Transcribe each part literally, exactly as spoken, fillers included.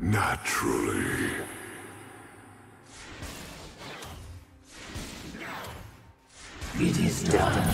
Naturally. It is done.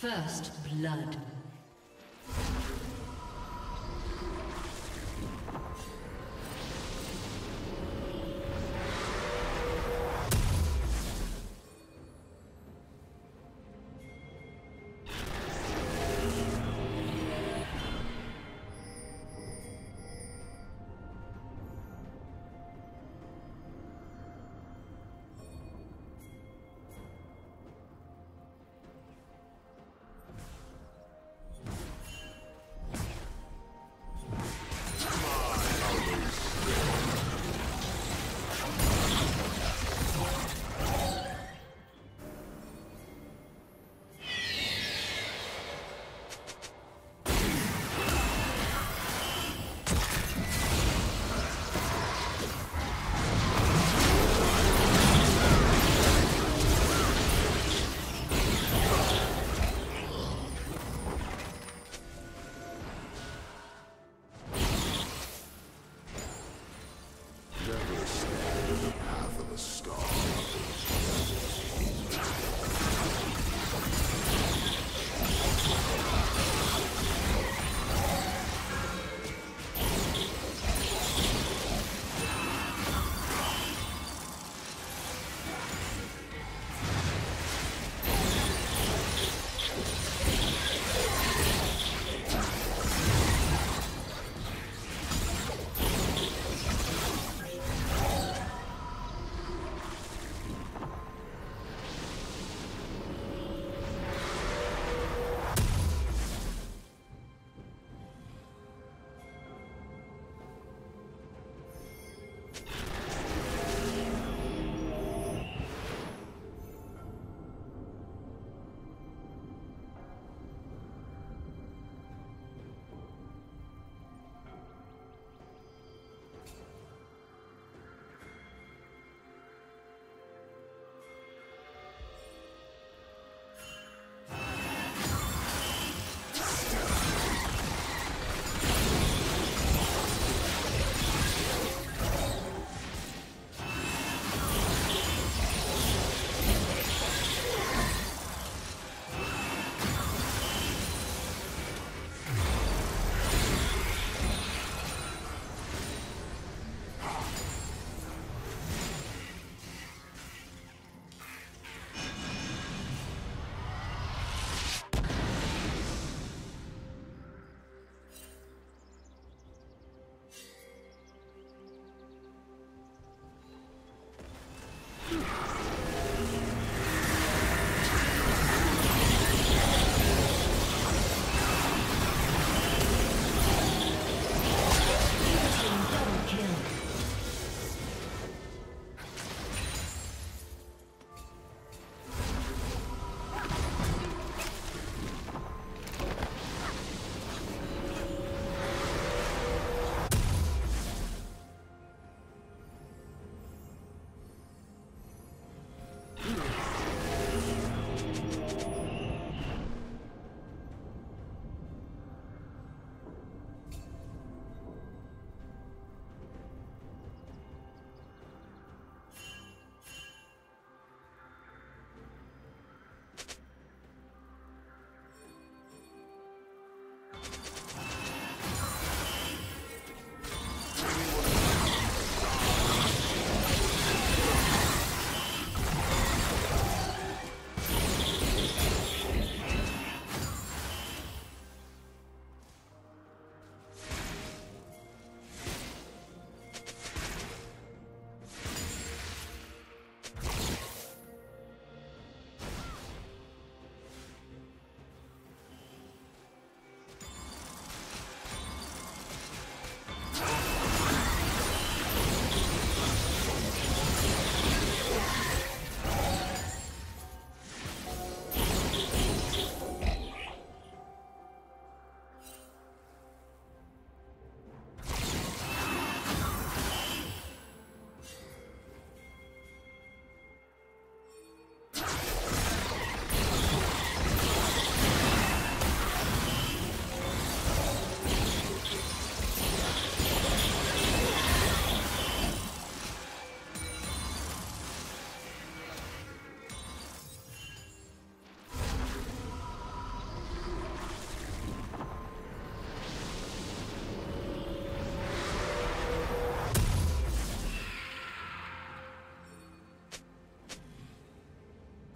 First blood.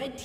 Red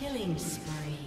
Killing spree.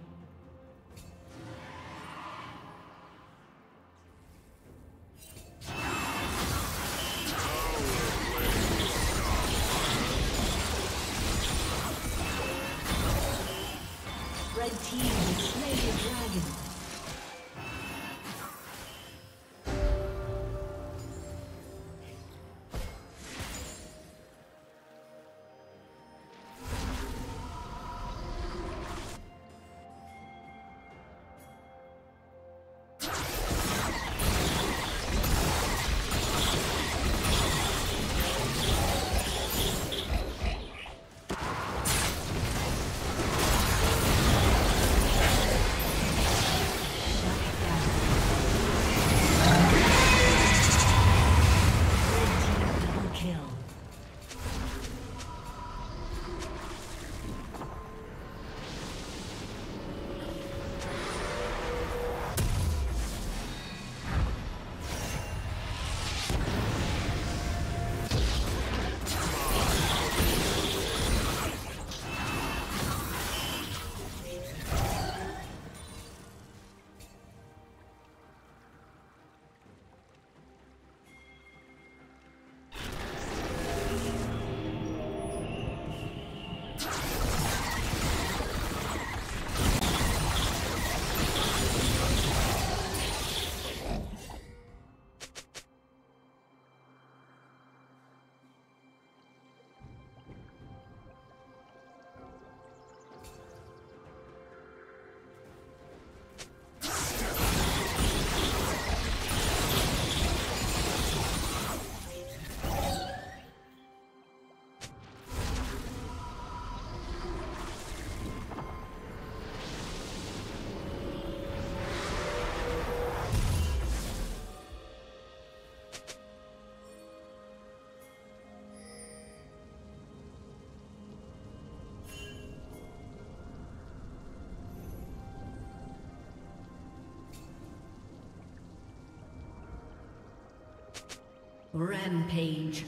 Rampage.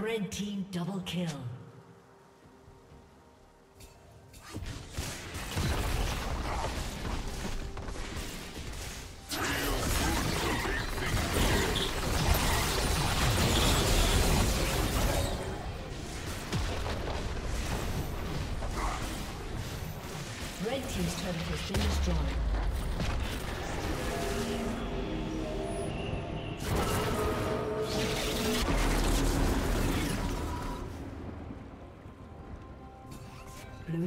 Red Team double kill. Red Team's turret has been destroyed. Blue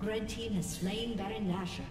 Red team has slain Baron Nashor.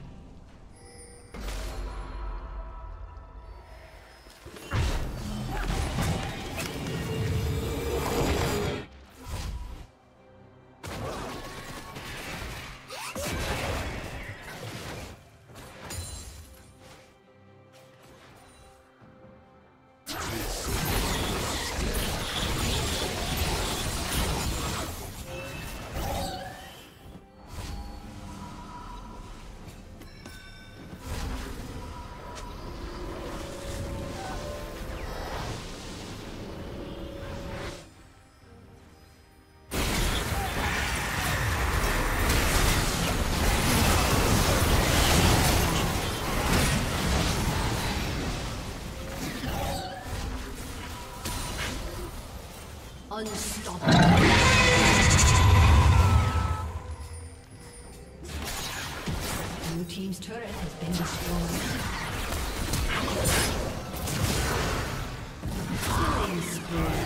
Unstoppable. Blue team's turret has been destroyed. Killing spree.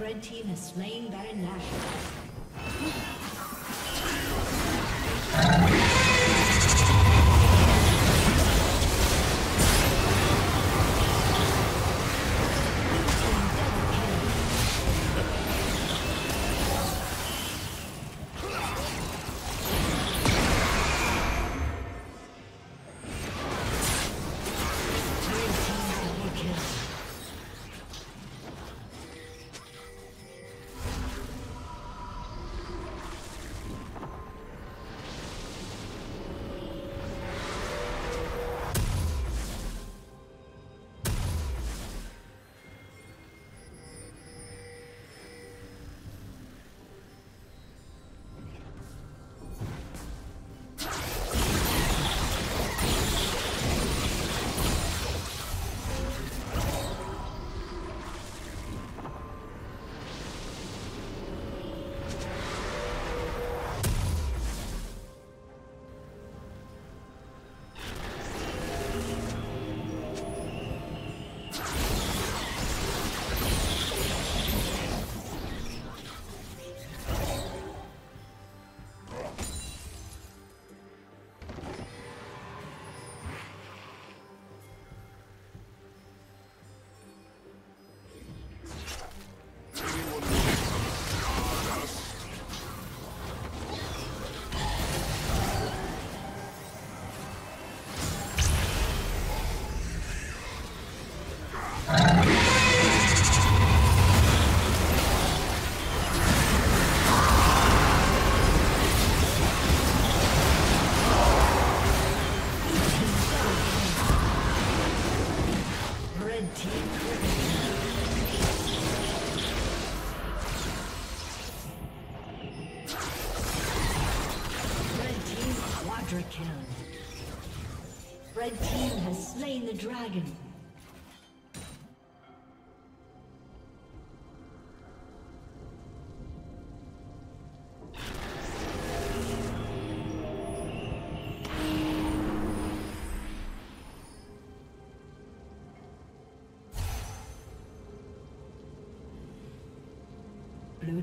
Red team has slain Baron Nashor. honor. Red team has slain the dragon. Blue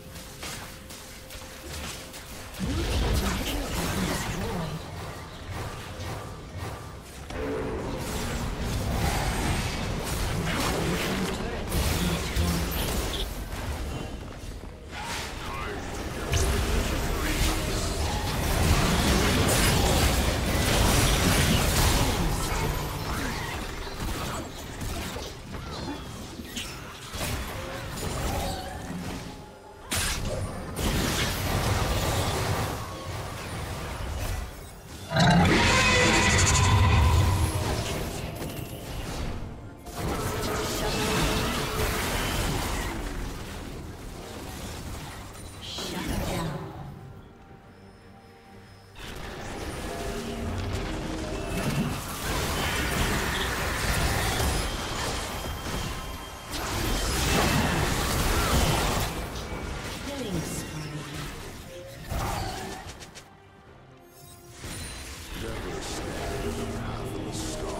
Blue team's turret has been destroyed. The path will stop.